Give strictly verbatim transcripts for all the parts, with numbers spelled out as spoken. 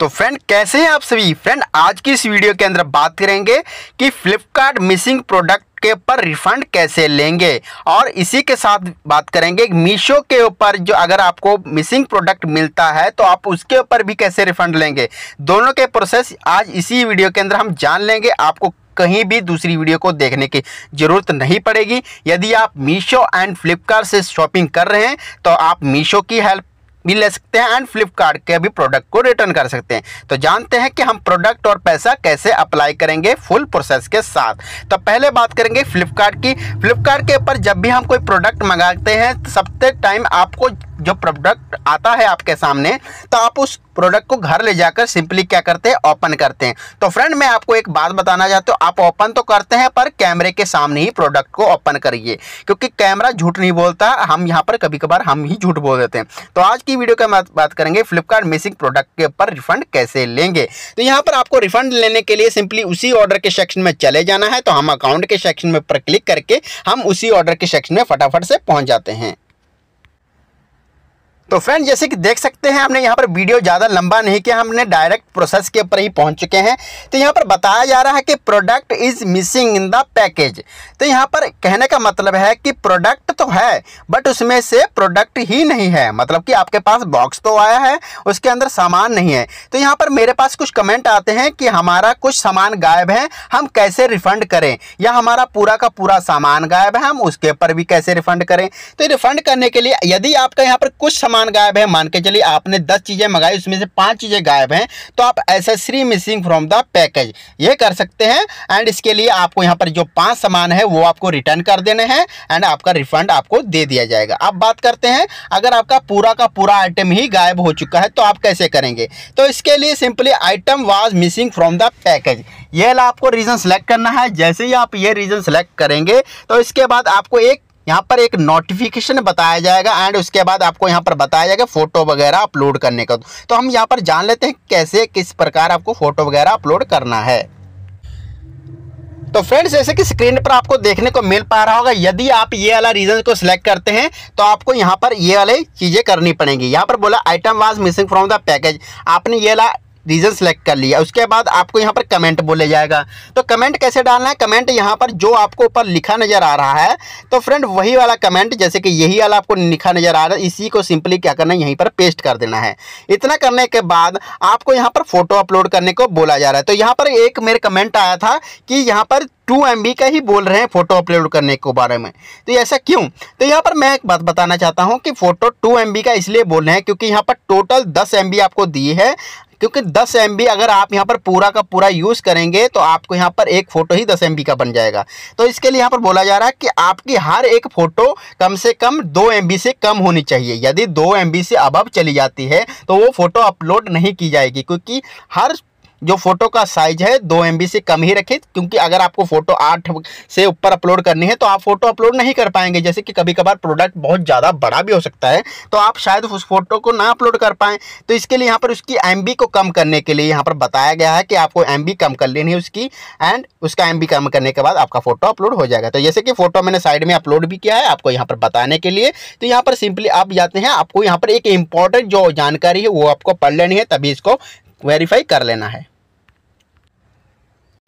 तो फ्रेंड कैसे हैं आप सभी। फ्रेंड आज की इस वीडियो के अंदर बात करेंगे कि फ्लिपकार्ट मिसिंग प्रोडक्ट के ऊपर रिफंड कैसे लेंगे, और इसी के साथ बात करेंगे मीशो के ऊपर जो अगर आपको मिसिंग प्रोडक्ट मिलता है तो आप उसके ऊपर भी कैसे रिफंड लेंगे। दोनों के प्रोसेस आज इसी वीडियो के अंदर हम जान लेंगे। आपको कहीं भी दूसरी वीडियो को देखने की ज़रूरत नहीं पड़ेगी। यदि आप मीशो एंड फ्लिपकार्ट से शॉपिंग कर रहे हैं तो आप मीशो की हेल्प भी ले सकते हैं एंड फ्लिपकार्ट के भी प्रोडक्ट को रिटर्न कर सकते हैं। तो जानते हैं कि हम प्रोडक्ट और पैसा कैसे अप्लाई करेंगे फुल प्रोसेस के साथ। तो पहले बात करेंगे फ्लिपकार्ट की। फ्लिपकार्ट के ऊपर जब भी हम कोई प्रोडक्ट मंगाते हैं तो सबसे टाइम आपको जो प्रोडक्ट आता है आपके सामने तो आप उस प्रोडक्ट को घर ले जाकर सिंपली क्या करते हैं, ओपन करते हैं। तो फ्रेंड मैं आपको एक बात बताना चाहता हूँ, आप ओपन तो करते हैं पर कैमरे के सामने ही प्रोडक्ट को ओपन करिए, क्योंकि कैमरा झूठ नहीं बोलता। हम यहाँ पर कभी कभार हम ही झूठ बोल देते हैं। तो आज की वीडियो का बात करेंगे फ्लिपकार्ट मिसिंग प्रोडक्ट के ऊपर रिफंड कैसे लेंगे। तो यहाँ पर आपको रिफंड लेने के लिए सिंपली उसी ऑर्डर के सेक्शन में चले जाना है। तो हम अकाउंट के सेक्शन में पर क्लिक करके हम उसी ऑर्डर के सेक्शन में फटाफट से पहुँच जाते हैं। तो फ्रेंड जैसे कि देख सकते हैं हमने यहाँ पर वीडियो ज़्यादा लंबा नहीं किया, हमने डायरेक्ट प्रोसेस के ऊपर ही पहुँच चुके हैं। तो यहाँ पर बताया जा रहा है कि product is missing in the package. तो यहाँ पर कहने का मतलब है कि प्रोडक्ट तो है बट उसमें से प्रोडक्ट ही नहीं है, मतलब कि आपके पास बॉक्स तो आया है उसके अंदर सामान नहीं है। तो यहाँ पर मेरे पास कुछ कमेंट आते हैं कि हमारा कुछ सामान गायब है, हम कैसे रिफ़ंड करें, या हमारा पूरा का पूरा सामान गायब है, हम उसके ऊपर भी कैसे रिफ़ंड करें। तो रिफ़ंड करने के लिए यदि आपका यहाँ पर कुछ गायब है, मान के चलिए आपने दस चीजें मंगाई उसमें से पांच चीजें गायब हैं, तो आप accessory missing from the package ये कर सकते हैं। एंड इसके लिए आपको यहाँ पर जो पांच सामान है वो आपको रिटर्न कर देने हैं एंड आपका रिफंड आपको दे दिया जाएगा। अब बात करते हैं अगर आपका पूरा का पूरा आइटम ही गायब हो चुका है तो आप कैसे करेंगे। तो इसके लिए simply item was missing from the package ये आपको रीजन सेलेक्ट करना है। जैसे ही आप ये रीजन सेलेक्ट करेंगे तो इसके बाद आपको एक यहाँ पर एक नोटिफिकेशन बताया जाएगा एंड उसके बाद आपको यहाँ पर बताया जाएगा फ़ोटो वगैरह अपलोड करने का। तो हम यहाँ पर जान लेते हैं कैसे किस प्रकार आपको फ़ोटो वगैरह अपलोड करना है। तो फ्रेंड्स जैसे कि स्क्रीन पर आपको देखने को मिल पा रहा होगा, यदि आप ये वाला रीजन को सिलेक्ट करते हैं तो आपको यहाँ पर ये वाले चीज़ें करनी पड़ेंगी। यहाँ पर बोला item was missing from the package, आपने ये वाला रीजन सेलेक्ट कर लिया। उसके बाद आपको यहाँ पर कमेंट बोले जाएगा। तो कमेंट कैसे डालना है, कमेंट यहाँ पर जो आपको ऊपर लिखा नज़र आ रहा है तो फ्रेंड वही वाला कमेंट, जैसे कि यही वाला आपको लिखा नज़र आ रहा है, इसी को सिंपली क्या करना है यहीं पर पेस्ट कर देना है। इतना करने के बाद आपको यहाँ पर फ़ोटो अपलोड करने को बोला जा रहा है। तो यहाँ पर एक मेरे कमेंट आया था कि यहाँ पर टू एम बी का ही बोल रहे हैं फ़ोटो अपलोड करने के बारे में, तो ऐसा क्यों। तो यहाँ पर मैं एक बात बताना चाहता हूँ कि फ़ोटो टू एम बी का इसलिए बोल रहे हैं क्योंकि यहाँ पर टोटल दस एम बी आपको दी है, क्योंकि दस एम बी अगर आप यहाँ पर पूरा का पूरा यूज़ करेंगे तो आपको यहाँ पर एक फ़ोटो ही दस एम बी का बन जाएगा। तो इसके लिए यहाँ पर बोला जा रहा है कि आपकी हर एक फ़ोटो कम से कम दो एम बी से कम होनी चाहिए। यदि दो एम बी से अबव चली जाती है तो वो फ़ोटो अपलोड नहीं की जाएगी, क्योंकि हर जो फ़ोटो का साइज़ है दो एम बी से कम ही रखें। क्योंकि अगर आपको फ़ोटो आठ से ऊपर अपलोड करनी है तो आप फ़ोटो अपलोड नहीं कर पाएंगे। जैसे कि कभी कभार प्रोडक्ट बहुत ज़्यादा बड़ा भी हो सकता है तो आप शायद उस फ़ोटो को ना अपलोड कर पाएँ। तो इसके लिए यहाँ पर उसकी एम बी को कम करने के लिए यहाँ पर बताया गया है कि आपको एम बी कम कर लेनी है उसकी, एंड उसका एम बी कम करने के बाद आपका फ़ोटो अपलोड हो जाएगा। तो जैसे कि फ़ोटो मैंने साइड में अपलोड भी किया है आपको यहाँ पर बताने के लिए। तो यहाँ पर सिंपली आप जाते हैं, आपको यहाँ पर एक इम्पॉर्टेंट जो जानकारी है वो आपको पढ़ लेनी है, तभी इसको वेरीफाई कर लेना है।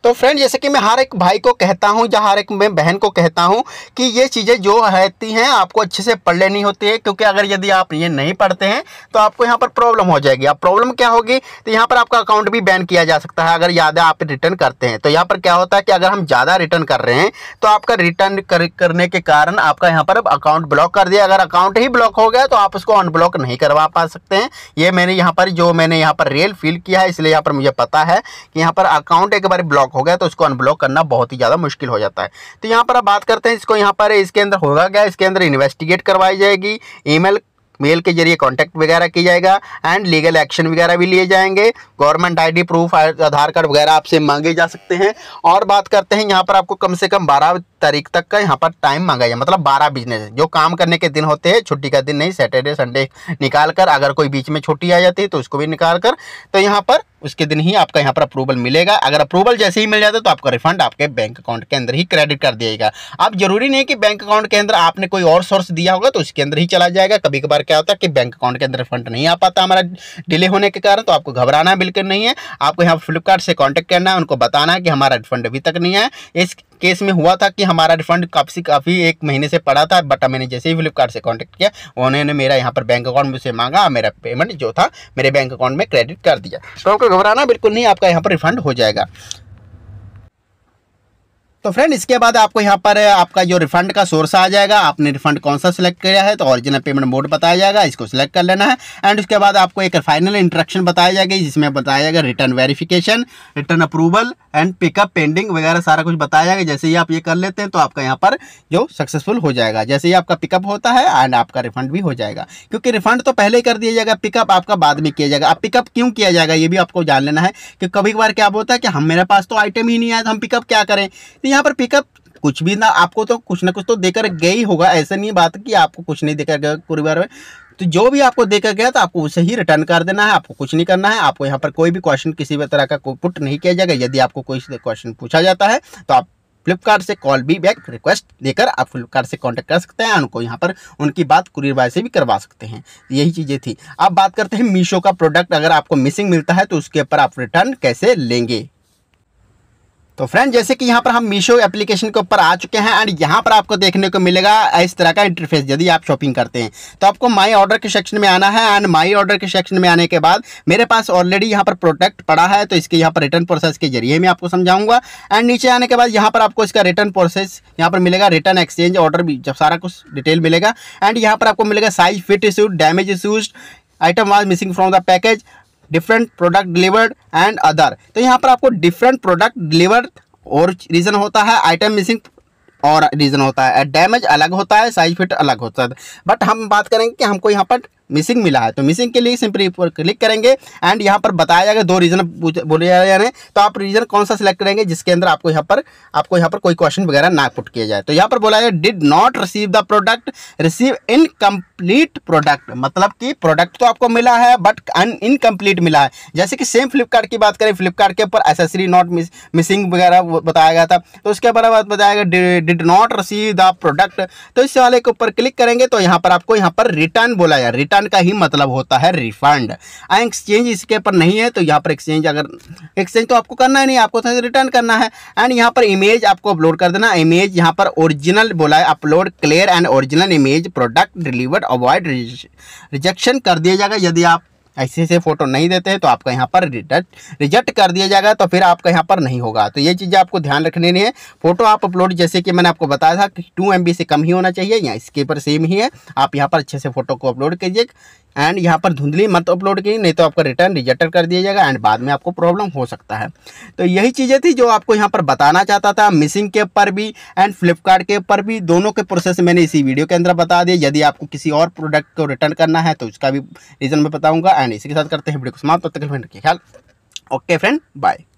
तो फ्रेंड जैसे कि मैं हर एक भाई को कहता हूं या हर एक मैं बहन को कहता हूं कि ये चीज़ें जो रहती हैं आपको अच्छे से पढ़ लेनी होती है, क्योंकि अगर यदि आप ये नहीं पढ़ते हैं तो आपको यहां पर प्रॉब्लम हो जाएगी। अब प्रॉब्लम क्या होगी, तो यहां पर आपका अकाउंट भी बैन किया जा सकता है अगर ज़्यादा आप रिटर्न करते हैं। तो यहाँ पर क्या होता है कि अगर हम ज़्यादा रिटर्न कर रहे हैं तो आपका रिटर्न कर, करने के कारण आपका यहाँ पर अकाउंट ब्लॉक कर दिया। अगर अकाउंट ही ब्लॉक हो गया तो आप उसको अनब्लॉक नहीं करवा पा सकते हैं। ये मैंने यहाँ पर जो मैंने यहाँ पर रियल फील किया है, इसलिए यहाँ पर मुझे पता है कि यहाँ पर अकाउंट एक बार ब्लॉक हो गया तो उसको अनब्लॉक करना बहुत ही ज़्यादा मुश्किल हो जाता है। तो यहाँ पर अब बात करते हैं इसको यहाँ पर इसके अंदर होगा क्या, इसके अंदर इन्वेस्टिगेट करवाई जाएगी, ईमेल मेल के जरिए कॉन्टैक्ट वगैरह की जाएगा एंड लीगल एक्शन वगैरह भी लिए जाएंगे। Government ID proof Aadhaar card वगैरह आपसे मांगे जा सकते हैं। और बात करते हैं यहाँ पर आपको कम से कम बारह तारीख तक का यहाँ पर टाइम मांगा जाए, मतलब बारह बिजनेस जो काम करने के दिन होते हैं, छुट्टी का दिन नहीं, सैटरडे संडे निकाल कर, अगर कोई बीच में छुट्टी आ जाती है तो उसको भी निकाल कर। तो यहाँ पर उसके दिन ही आपका यहाँ पर अप्रूवल मिलेगा। अगर अप्रूवल जैसे ही मिल जाता है तो आपका रिफंड आपके बैंक अकाउंट के अंदर ही क्रेडिट कर दिएगा। अब जरूरी नहीं कि बैंक अकाउंट के अंदर आपने कोई और सोर्स दिया होगा तो उसके अंदर ही चला जाएगा। कभी कभार क्या होता है कि बैंक अकाउंट के अंदर रिफंड नहीं आ पाता हमारा डिले होने के कारण, तो आपको घबराना बिल्कुल नहीं है। आपको यहाँ फ्लिपकार्ट से कॉन्टैक्ट करना है, उनको बताना है कि हमारा रिफंड अभी तक नहीं आया। इस केस में हुआ था कि हमारा रिफंड काफ़ी काफ़ी एक महीने से पड़ा था, बट मैंने जैसे ही फ्लिपकार्ट से कांटेक्ट किया उन्होंने मेरा यहाँ पर बैंक अकाउंट मुझसे मांगा, मेरा पेमेंट जो था मेरे बैंक अकाउंट में क्रेडिट कर दिया। तो आपको घबराना बिल्कुल नहीं, आपका यहाँ पर रिफंड हो जाएगा। तो फ्रेंड इसके बाद आपको यहाँ पर आपका जो रिफंड का सोर्स आ जाएगा, आपने रिफंड कौन सा सिलेक्ट किया है तो ओरिजिनल पेमेंट मोड बताया जाएगा, इसको सिलेक्ट कर लेना है। एंड उसके बाद आपको एक फाइनल इंट्रक्शन बताया जाएगी जिसमें बताया जाएगा return verification, return approval and pickup pending वगैरह सारा कुछ बताया जाएगा। जैसे ही आप ये कर लेते हैं तो आपका यहाँ पर जो सक्सेसफुल हो जाएगा, जैसे ही आपका पिकअप होता है एंड आपका रिफंड भी हो जाएगा, क्योंकि रिफंड तो पहले ही कर दिया जाएगा, पिकअप आपका बाद में किया जाएगा। अब पिकअप क्यों किया जाएगा ये भी आपको जान लेना है कि कभी कभार क्या होता है कि हम मेरे पास तो आइटम ही नहीं आया तो हम पिकअप क्या करें। यहाँ पर पिकअप कुछ भी ना, आपको तो कुछ ना कुछ तो देकर गई होगा, ऐसा नहीं बात कि आपको कुछ नहीं देकर गया पूरी बार में, तो जो भी आपको देकर गया तो आपको उसे ही रिटर्न कर देना है, आपको कुछ नहीं करना है। आपको यहाँ पर कोई भी क्वेश्चन किसी भी तरह का कोई पुट नहीं किया जाएगा। यदि आपको कोई क्वेश्चन पूछा जाता है तो आप फ्लिपकार्ट से कॉल भी बैक रिक्वेस्ट देकर आप फ्लिपकार्ट से कांटेक्ट कर सकते हैं, उनको यहाँ पर उनकी बात कुरियर बॉय से भी करवा सकते हैं। यही चीज़ें थी। अब बात करते हैं मीशो का प्रोडक्ट अगर आपको मिसिंग मिलता है तो उसके ऊपर आप रिटर्न कैसे लेंगे। तो फ्रेंड जैसे कि यहाँ पर हम मीशो एप्लीकेशन के ऊपर आ चुके हैं एंड यहाँ पर आपको देखने को मिलेगा इस तरह का इंटरफेस। यदि आप शॉपिंग करते हैं तो आपको माय ऑर्डर के सेक्शन में आना है एंड माय ऑर्डर के सेक्शन में आने के बाद मेरे पास ऑलरेडी यहाँ पर प्रोडक्ट पड़ा है तो इसके यहाँ पर रिटर्न प्रोसेस के जरिए मैं आपको समझाऊंगा। एंड नीचे आने के बाद यहाँ पर आपको इसका रिटर्न प्रोसेस यहाँ पर मिलेगा, रिटर्न एक्सचेंज ऑर्डर भी जब सारा कुछ डिटेल मिलेगा। एंड यहाँ पर आपको मिलेगा size, fit issued, damage issued, item was missing from the package, different product delivered and other. तो यहाँ पर आपको डिफरेंट प्रोडक्ट डिलीवर्ड और रीज़न होता है, आइटम मिसिंग और रीज़न होता है, डैमेज अलग होता है, साइज फिट अलग होता है। बट हम बात करेंगे कि हमको यहाँ पर मिसिंग मिला है तो मिसिंग के लिए सिंपली क्लिक करेंगे एंड यहाँ पर बताया जाएगा दो रीज़न बोले जा रहे हैं तो आप रीज़न कौन सा सिलेक्ट करेंगे जिसके अंदर आपको यहाँ पर आपको यहाँ पर कोई क्वेश्चन वगैरह ना पुट किया जाए। तो यहाँ पर बोला जाए did not receive the product, receive incomplete product, मतलब कि प्रोडक्ट तो आपको मिला है बट इनकम्प्लीट मिला है। जैसे कि सेम फ्लिपकार्ट की बात करें, फ्लिपकार्ट के ऊपर एसेसरी नॉट मिसिंग वगैरह बताया गया था तो उसके बाद बताया गया did not receive the product, तो इस वाले के ऊपर क्लिक करेंगे तो यहाँ पर आपको यहाँ पर रिटर्न बोला जाए, रिटर्न का ही मतलब होता है रिफंड। एक्सचेंज इसके पर नहीं है तो यहाँ पर एक्सचेंज अगर एक्सचेंज तो आपको करना ही नहीं, आपको तो रिटर्न करना है। एंड यहाँ पर इमेज आपको अपलोड कर देना, इमेज यहाँ पर ओरिजिनल बोला है, upload clear and original image, product delivered avoid rejection कर दिया जाएगा। यदि आप ऐसे से फोटो नहीं देते हैं तो आपका यहाँ पर रिजेक्ट रिजेक्ट कर दिया जाएगा, तो फिर आपका यहाँ पर नहीं होगा। तो ये चीज़ें आपको ध्यान रखनी है। फोटो आप अपलोड जैसे कि मैंने आपको बताया था कि टू एम बी से कम ही होना चाहिए, यहाँ इसके पर सेम ही है। आप यहाँ पर अच्छे से फोटो को अपलोड कीजिए एंड यहाँ पर धुंधली मत अपलोड कीजिए, नहीं तो आपका रिटर्न रिजेक्ट कर दिया जाएगा एंड बाद में आपको प्रॉब्लम हो सकता है। तो यही चीज़ें थी जो आपको यहाँ पर बताना चाहता था, मिसिंग के ऊपर भी एंड फ्लिपकार्ट के ऊपर भी, दोनों के प्रोसेस मैंने इसी वीडियो के अंदर बता दिए। यदि आपको किसी और प्रोडक्ट को रिटर्न करना है तो उसका भी रीज़न मैं बताऊँगा। एंड इसी के साथ करते हैं वीडियो को समाप्त, तब तक के लिए ख्याल। Okay friend, bye.